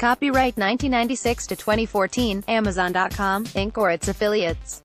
Copyright 1996 to 2014, Amazon.com, Inc. or its affiliates.